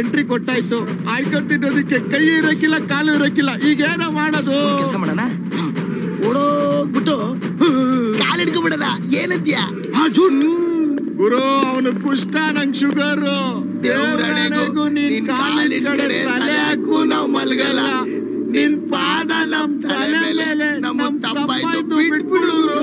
entry ಕೊಟ್ಟಾಯ್ತು ಆಡ್ಕೊಂತಿದ್ದೋದಕ್ಕೆ ಕೈ ಇರಕ್ಕಿಲ್ಲ ಕಾಲು ಇರಕ್ಕಿಲ್ಲ ಈಗ ಏನ ಮಾಡೋದು ಕೆಲಸ ಮಾಡೋಣ ಓಡೋಗ್ಬಿಟ್ಟು ಕಾಲು ಹಿಡ್ಕೊಂಡ್ಬಿಡೋಣ ಏನಂತೀಯ ಅರ್ಜುನ್ ಗುರು ಅವನು ಪುಷ್ಟ ನಂಗೆ ಶುಗರ್ ದೇವರನೆಗೂ ನಿನ್ನ ಕಾಲಿನ ಕಡೆ ತಲೆ ಹಾಕು ನಾವು ಮಲಗಲ್ಲ ನಿನ್ನ ಪಾದ ನಮ್ಮ ತಲೆ ಮೇಲೆ ನಮ್ಮ ತಪ್ಪಾಯ್ತು ಬಿಟ್ಬಿಡು ಗುರು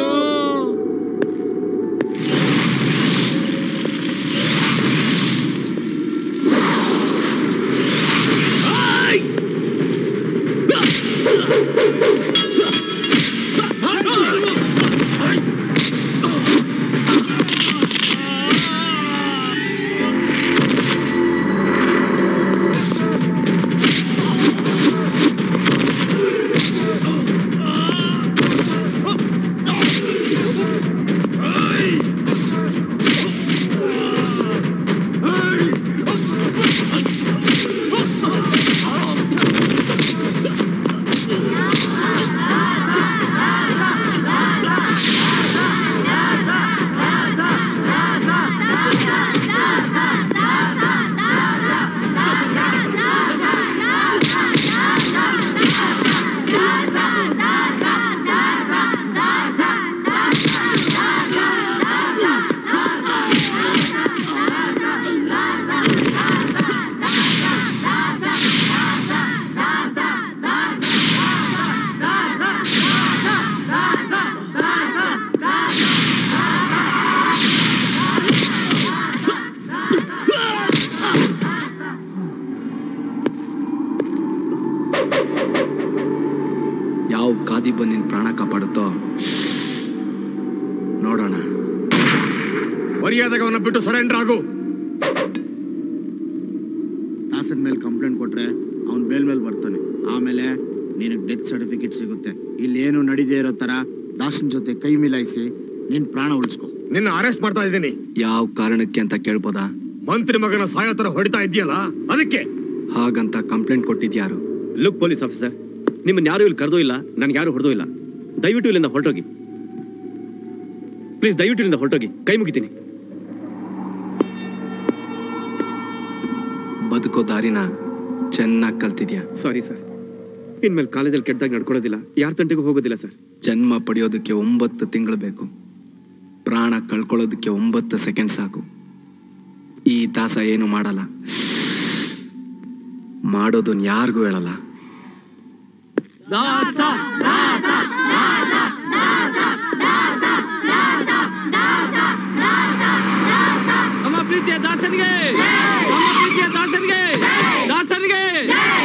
ಯಾವ ಕಾರಣಕ್ಕೆ ಅಂತ ಕೇಳ್ಬೋದಾ ಮಂತ್ರಿ ಮಗನ ಸಾಯೋತರ ಹೊಡಿತಾ ಇದೆಯಲ್ಲ ಅದಕ್ಕೆ ಹಾಗಂತ ಕಂಪ್ಲೇಂಟ್ ಕೊಟ್ಟಿದ್ಯಾರು ಲುಕ್ ಪೊಲೀಸ್ ಆಫೀಸರ್ ನಿಮ್ಮನ್ನ ಯಾರು ಇಲ್ಲಿ ಕರೆದೋ ಇಲ್ಲ ನನಗೆ ಯಾರು ಹೊಡೆದೋ ಇಲ್ಲ ದಯವಿಟ್ಟು ಇಲ್ಲಿಂದ ಹೊರಟೋಗಿ ಪ್ಲೀಸ್ ದಯವಿಟ್ಟು ಇಲ್ಲಿಂದ ಹೊರಟೋಗಿ ಕೈ ಮುಗಿತೀನಿ ಬದುಕೋ ದಾರಿನ ಚೆನ್ನಾಗಿ ಕಲ್ತಿದ್ಯಾ ಸಾರಿ ಸರ್ ಇನ್ಮೇಲೆ ಕಾಲೇಜಲ್ಲಿ ಕೆಟ್ಟದಾಗ ನಡ್ಕೊಳ್ಳೋದಿಲ್ಲ ಯಾರ ತಂಟೆಗೂ ಹೋಗೋದಿಲ್ಲ ಸರ್ ಜನ್ಮ ಪಡೆಯೋದಕ್ಕೆ 9 ತಿಂಗಳು ಬೇಕು ಪ್ರಾಣ ಕಳ್ಕೊಳ್ಳೋದಕ್ಕೆ 9 ಸೆಕೆಂಡ್ ಸಾಕು ಈ ದಾಸ ಏನು ಮಾಡಲ್ಲ ಮಾಡೋದನ್ನ ಯಾರಿಗೂ ಹೇಳಲ್ಲ ದಾಸನಿಗೆ